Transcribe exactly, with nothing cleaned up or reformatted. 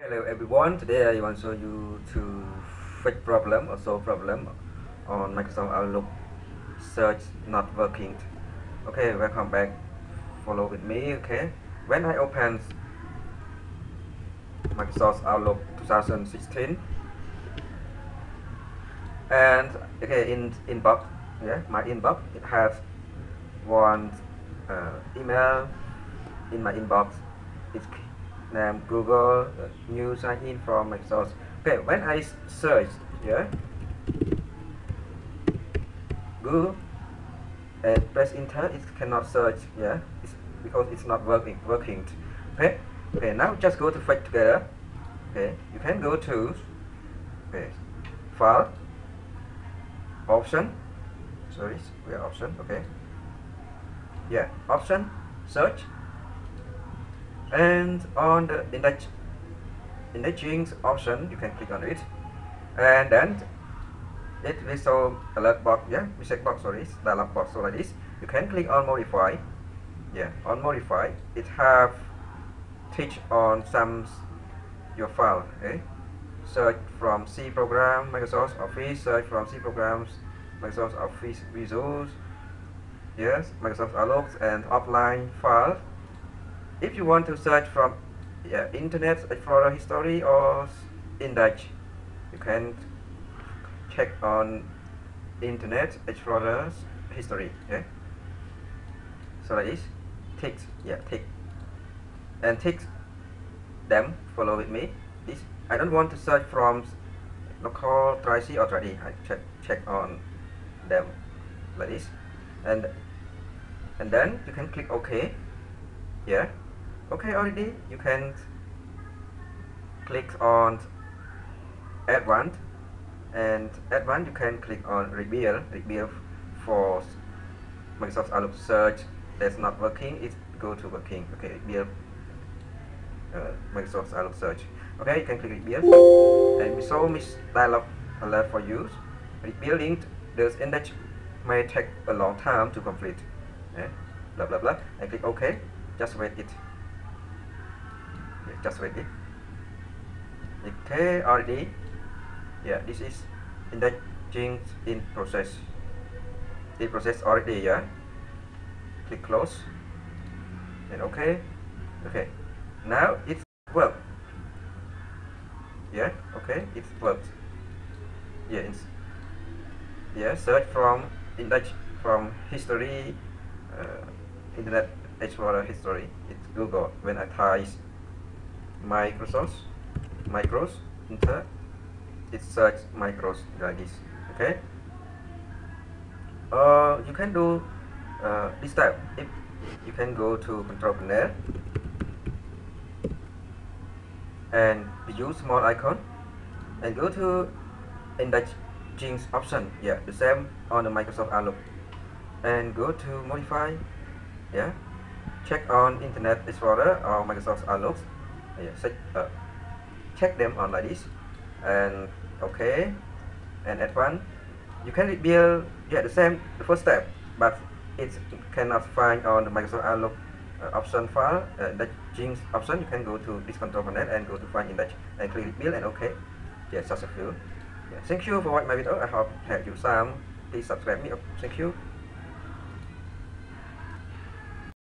Hello everyone, today I want to show you to fix problem or solve problem on Microsoft Outlook search not working. Okay, welcome back, follow with me. Okay, when I open Microsoft Outlook twenty sixteen, and okay, in inbox, yeah, my inbox, it has one uh, email in my inbox. It's name Google uh, new sign in from Microsoft. Okay, when I search, yeah, Google and press enter, it cannot search, yeah, it's because it's not working. Working. Okay, okay. Now just go to fetch together. Okay, you can go to okay, file option. Sorry, we are option. Okay, yeah, option search. And on the index indexing option, you can click on it, and then it will show alert box, yeah, mistake box, sorry, dialog box. So like this, you can click on modify. Yeah, on modify, it have teach on some your file. Okay, search from C program Microsoft Office, search from C programs Microsoft Office Visuals, yes, Microsoft Outlook and offline file. If you want to search from yeah, Internet Explorer history or index, you can check on Internet Explorer's history. Okay, so like this, tick, yeah, tick, and tick them. Follow with me. This I don't want to search from local Tracy or Tradi. I check check on them like this, and and then you can click OK. Yeah. Okay, already you can click on advanced, and advanced you can click on rebuild rebuild for Microsoft Outlook search that's not working. It go to working. Okay, rebuild uh, Microsoft Outlook search. Okay, you can click rebuild, and we saw this dialog alert for you. Rebuilding the index may take a long time to complete. Yeah. Blah blah blah. I click OK. Just wait it. Yeah, just wait it. Okay, already. Yeah, this is indexing in process. In process already, yeah. Click close. And okay. Okay. Now it works. Yeah, okay, it works. Yeah, it's, yeah, search from index from history, uh, internet Explorer history. It's Google. When I type Microsoft, Micros, enter, it search Micros like this. Okay. Uh, you can do uh, this type. If you can go to Control Panel and use small icon, and go to indexing option. Yeah, the same on the Microsoft Outlook, and go to modify. Yeah. Check on Internet Explorer or Microsoft Outlook. Yeah, check, uh, check them on like this, and okay, and advanced. You can rebuild, yeah, the same the first step, but it cannot find on the Microsoft Outlook uh, option file. Uh, the Jinx option, you can go to this control panel and go to find index and click rebuild and okay. Yeah, successful. Yeah, thank you for watching my video. I hope help you some. Please subscribe me. Thank you.